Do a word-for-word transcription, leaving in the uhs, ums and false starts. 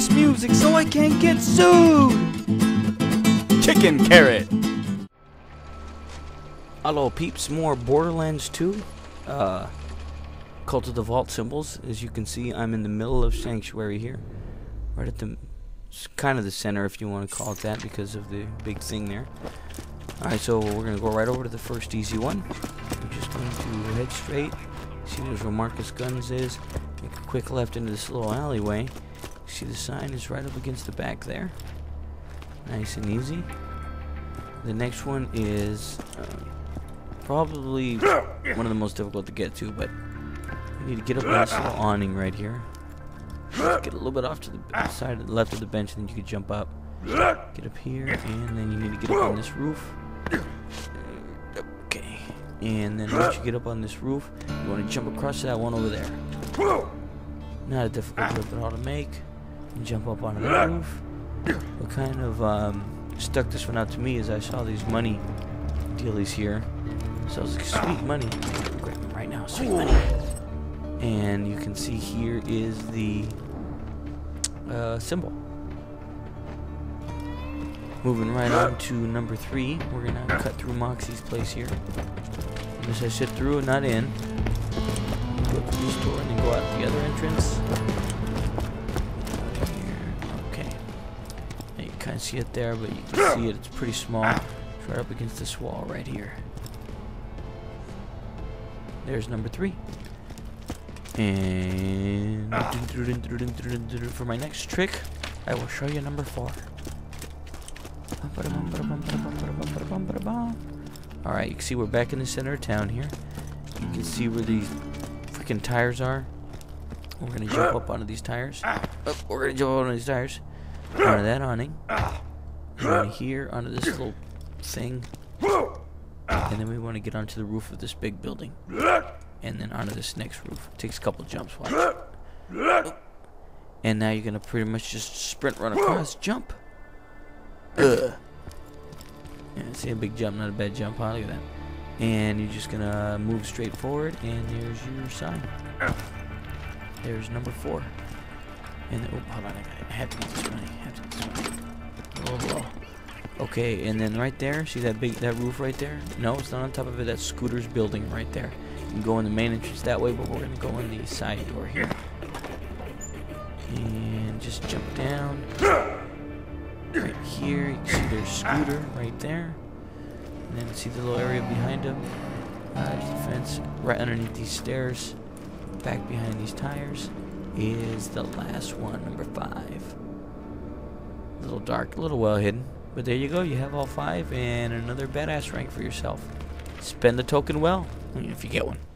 this music so I can't get sued! Chicken carrot! Hello peeps, more Borderlands two. Uh, Cult of the Vault symbols. As you can see, I'm in the middle of Sanctuary here. Right at the... kind of the center, if you want to call it that, because of the big thing there. Alright, so we're going to go right over to the first easy one. I'm just going to head straight. See there's where Marcus Guns is. Make a quick left into this little alleyway. See the sign is right up against the back there. Nice and easy. The next one is uh, probably one of the most difficult to get to, but we need to get up on this little awning right here. Just get a little bit off to the side of the left of the bench, and then you can jump up. Get up here, and then you need to get up on this roof. Okay. And then once you get up on this roof, you want to jump across that one over there. Not a difficult rip at all to make. And jump up on the roof. What kind of um, stuck this one out to me is I saw these money dealies here. So I was like, sweet money. Grab them right now, sweet money. And you can see here is the uh, symbol. Moving right on to number three. We're going to cut through Moxie's place here. Unless I sit through and not in. Go through this door and then go out the other entrance. Here. Okay. Now you can't see it there, but you can see it. It's pretty small. It's right up against this wall right here. There's number three. And for my next trick, I will show you number four. Alright, you can see we're back in the center of town here. You can see where these freaking tires are. We're going to jump up onto these tires. Oh, we're going to jump up onto these tires. Onto that awning. And onto here, onto this little thing. And then we want to get onto the roof of this big building. And then onto this next roof. It takes a couple jumps. Watch. Oh. And now you're going to pretty much just sprint, run across, jump. Ugh. Yeah, see, a big jump, not a bad jump, huh? Look at that. And you're just gonna move straight forward, and there's your sign. There's number four. And then, oh, hold on, I got it. I have to get this one. I have to get this one. Oh, oh. Okay, and then right there, see that big, that roof right there? No, it's not on top of it. That's Scooter's building right there. You can go in the main entrance that way, but we're gonna go in the side door here. And just jump down. Right here, you can see there's Scooter right there. And then see the little area behind him. Uh, there's the fence right underneath these stairs. Back behind these tires is the last one, number five. A little dark, a little well hidden. But there you go, you have all five and another badass rank for yourself. Spend the token well, if you get one.